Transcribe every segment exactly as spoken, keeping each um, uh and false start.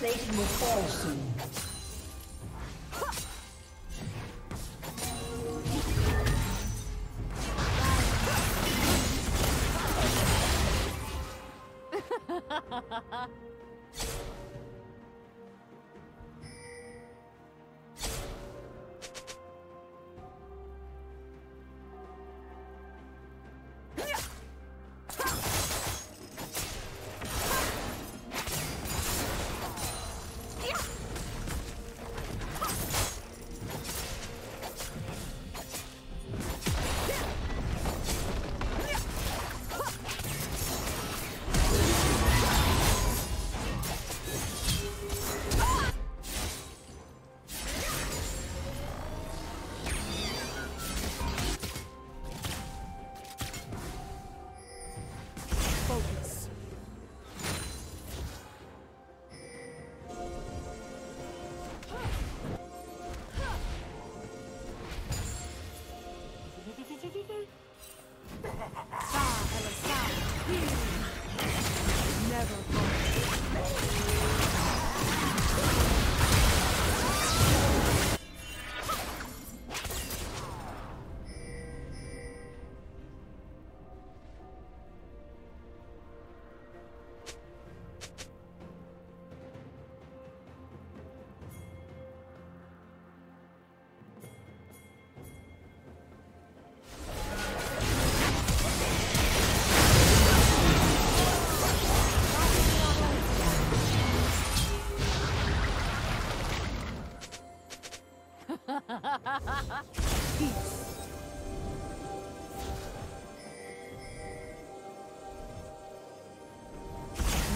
Satan will fall soon.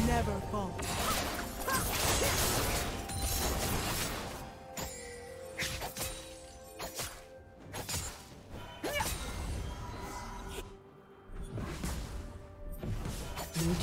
Never fall. Blue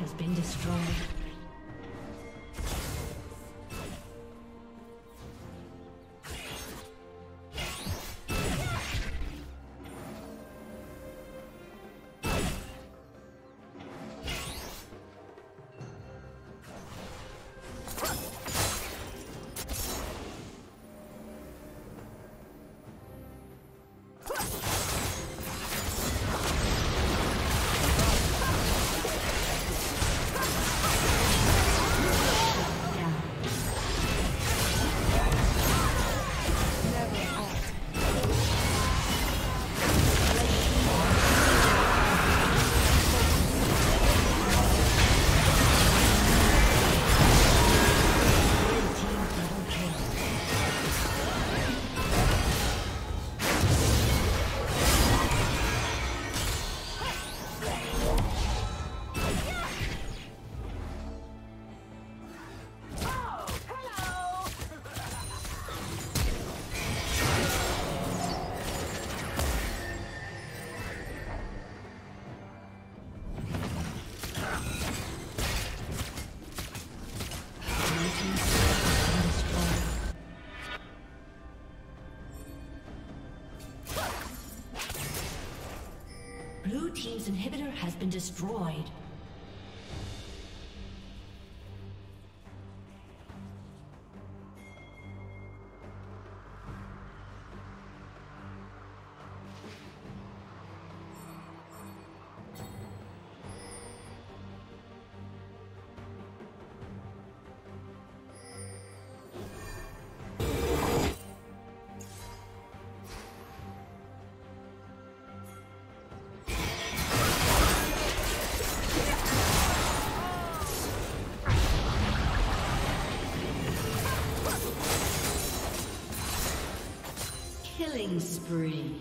Has been destroyed. Let's go. Blue team's inhibitor has been destroyed. Killing spree.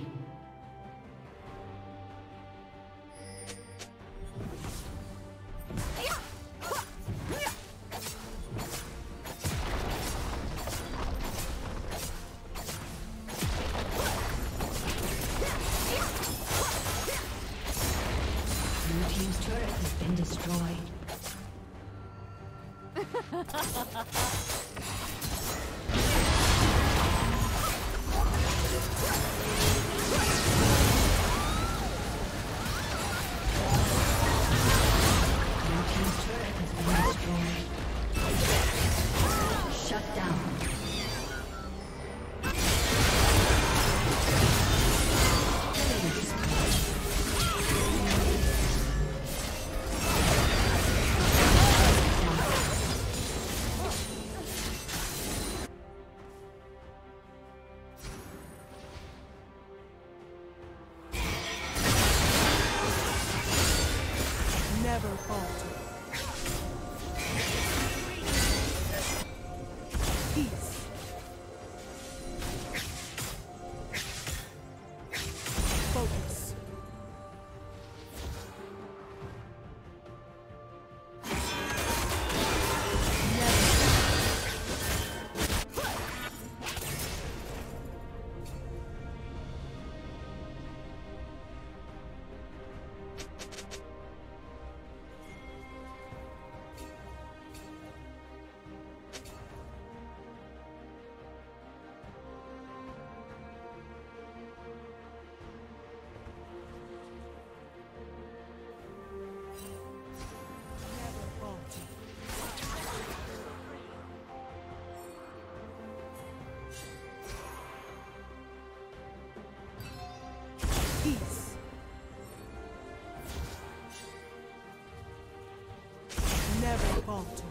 Altar.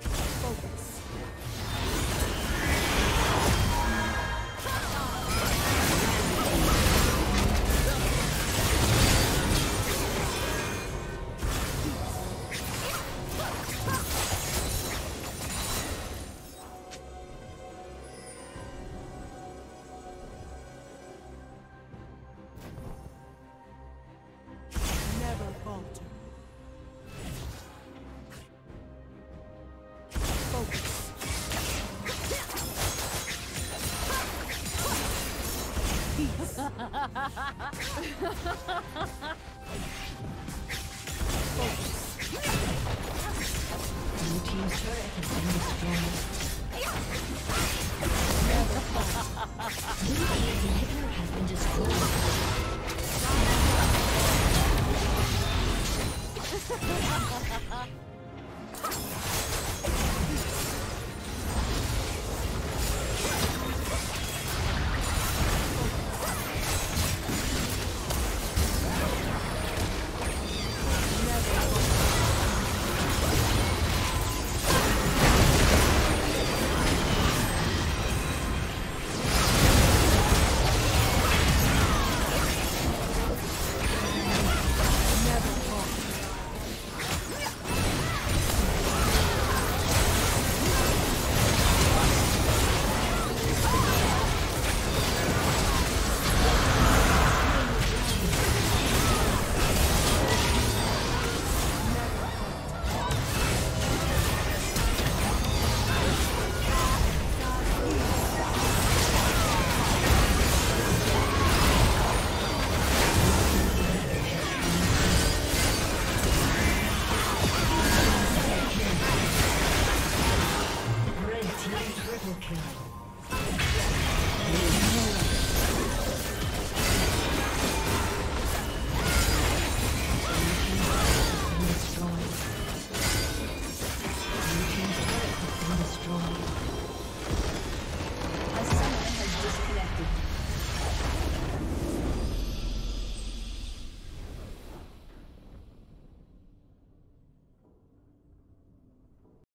Focus. Never